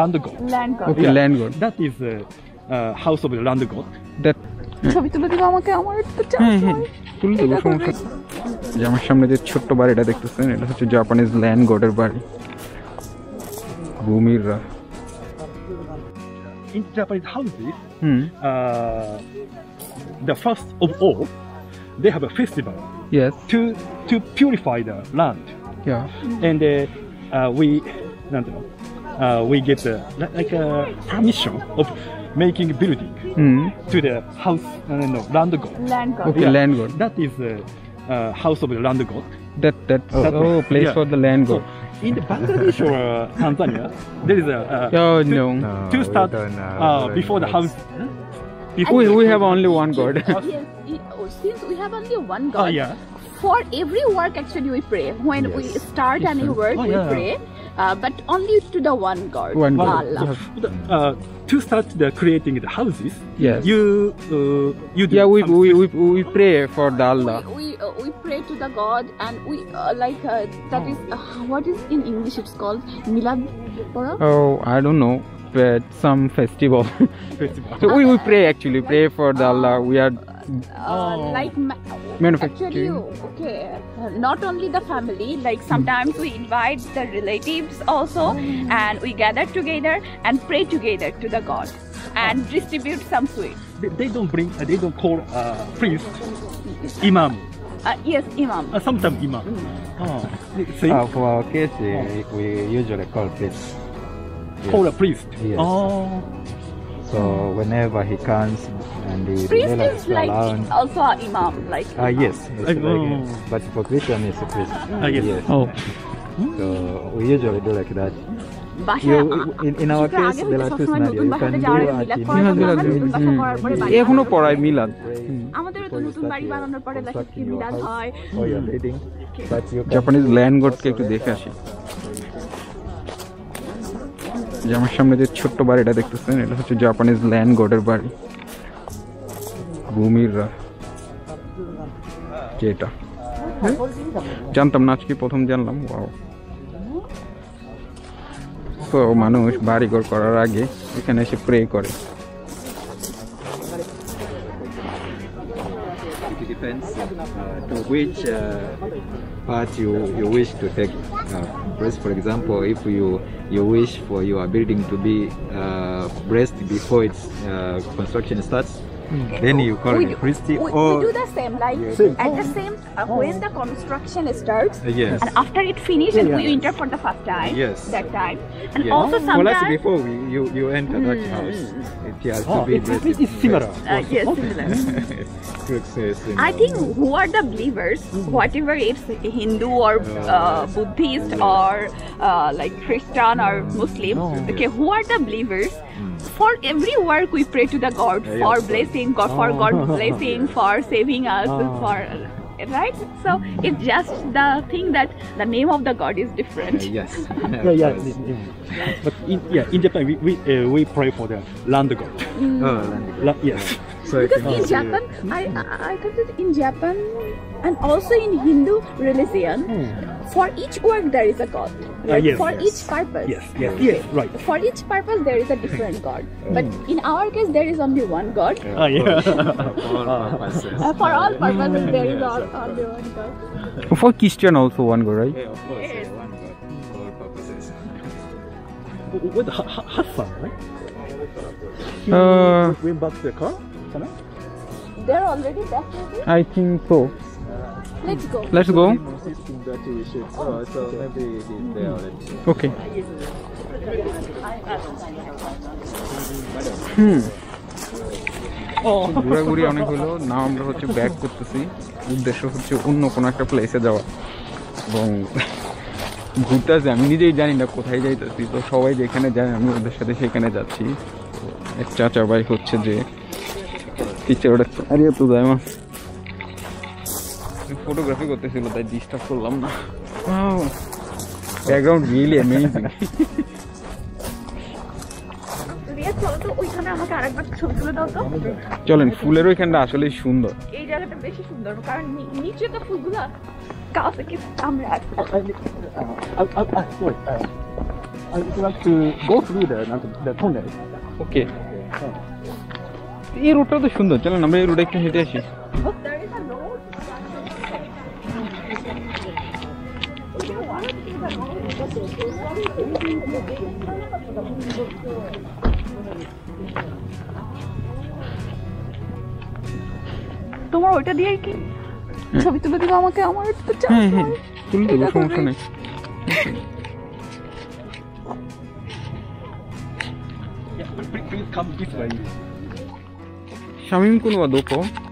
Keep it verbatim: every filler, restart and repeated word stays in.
Land god. Land god. Okay, yeah. Land god. That is the uh, uh, house of the land god. That. Shobi tule dibo amake amar ekta chance hoy. Tule dibo somokhe. Je amar samne je chotto bari eta dektechen eta hocche Japanese land god er bari. Bhumira. In Japanese houses, hmm. uh, the first of all, they have a festival. Yes. To to purify the land. Yeah. And uh, uh, we, I don't know. Uh, we get uh, like a permission of making building mm. to the house, uh, no, land god. Land god. Okay, yeah. Land god. That is the uh, uh, house of the land god. That that oh, that oh place yeah. for the land god. So in the Bangladesh or uh, Tanzania, there is a uh, oh to, no. no two start uh, before the house. Huh? Before we, we have only one god. Yes, since we have only one god. Oh, yeah. For every work actually we pray. When yes. we start yes. any work oh, we yeah. pray. Uh, but only to the one god, one god. Allah. Yeah. Uh, to start the creating the houses, yes. you uh, you do yeah we we, we we pray for the Allah. We we, uh, we pray to the god and we uh, like uh, that is uh, what is in English it's called Milad Pora? Oh, I don't know, but some festival. festival. So uh, we we pray actually pray for the uh, Allah. We are. Uh, oh. Like ma actually, okay, not only the family, like sometimes we invite the relatives also and we gather together and pray together to the god and distribute some sweets. They don't bring, uh, they don't call uh, priest, imam. Uh, yes, imam. Uh, sometimes imam. Mm. Oh. See? Uh, for our case, uh, we usually call priest. Yes. Call a priest? Yes. Oh. So whenever he comes and he priest is like around, also an imam, like ah uh, yes, it's like, uh, but for Christian it's a priest. Uh, yes. yes. Oh. So we usually do like that. You, in, in our case, there are two scenarios. You can do a Milad. Ekhno porai Milad. Amader to notun bari bananar pore like ki Milad hoy. Oh yeah, reading. But you Japanese land god ke ekটু dekhe ashi. যে আমার সামনে যে ছোট্ট বাড়িটা দেখতেছেন এটা হচ্ছে Japanese land গডের বাড়ি ভূমির যেটা জানতাম না আজকে প্রথম জানলাম ওয়াও তো মানুষ বাড়ি ঘর করার আগে এখানে এসে প্রে করে it depends uh, to which uh, part you, you wish to take uh, breast. For example, if you you wish for your building to be uh, breast before its uh, construction starts, mm. then you call we it Christy. We, or we do the same, like same. at the same uh, when the construction starts, uh, yes. and after it finishes, yeah. we enter for the first time. Yes, that time, and yes. also oh. sometimes. Well, before we, you you enter mm. that house. It oh, it's, it's similar. Uh, yes, similar. I think who are the believers, whatever it's Hindu or uh, Buddhist or uh, like Christian or Muslim, okay, who are the believers? For every work we pray to the God for blessing, God for God blessing, for saving us, for right. So it's just the thing that the name of the God is different. Uh, yes. yeah, yeah, yeah. But in, yeah, in Japan we we, uh, we pray for the land god. Mm. Oh, land god. La yes. So because in Japan, you. I I thought that in Japan and also in Hindu religion, mm. for each work there is a god. Right? Uh, yes, for yes. each purpose. Yes. Yes. Okay. Yes. Right. For each purpose there is a different god. Mm. But in our case there is only one god. Yeah, oh, yeah. for all purposes. Uh, for all purposes there is all. For Christian also one god, right? Yeah, of course, yes. yeah, one god for all purposes. With Hassan, right? He uh, went back to the car? They're already back maybe? I think so. Let's go. Let's go. Oh, so maybe they're already. Okay. Hmm. ঘোরাঘুরি অনেক হলো না আমরা হচ্ছে back করতেছি উদ্দেশ্য হচ্ছে অন্য কোনো একটা প্লেসে যাওয়া এবং ঘুরতেছি আমি নিজেই জানি না কোথায় যাইতেছি তো সবাই যেখানে যায় আমি ওদের সাথে সেখানে যাচ্ছি এক চাচা ভাই হচ্ছে যে টিচার ওটা আরে তো যায় মা ফটোগ্রাফি করতেছিল তাই ডিস্টার্ব করলাম না ব্যাকগ্রাউন্ড রিয়েলি অ্যামেজিং চলেন ফুলের ওইখানটা আসলে সুন্দর এই জায়গাটা বেশি সুন্দর কারণ নিচে তো ফুলগুলো কাছে কি আমরা I would like to go through the, the tunnel. Okay. This route is beautiful. Let's go to this route. There is a road. তোমার ওটা দিয়ে কি ছবি তুলে দিবা আমাকে? আমার তো চাই হ্যাঁ তুলে দেব, সমস্যা নেই। শামিম কোন দোকো